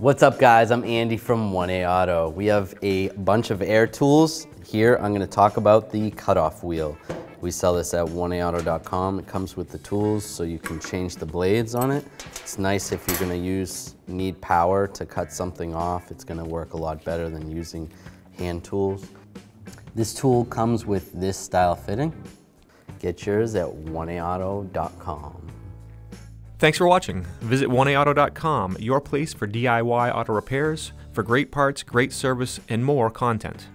What's up, guys? I'm Andy from 1A Auto. We have a bunch of air tools. Here, I'm gonna talk about the cutoff wheel. We sell this at 1A Auto.com. It comes with the tools so you can change the blades on it. It's nice if you're gonna need power to cut something off. It's gonna work a lot better than using hand tools. This tool comes with this style fitting. Get yours at 1AAuto.com. Thanks for watching. Visit 1AAuto.com, your place for DIY auto repairs, for great parts, great service, and more content.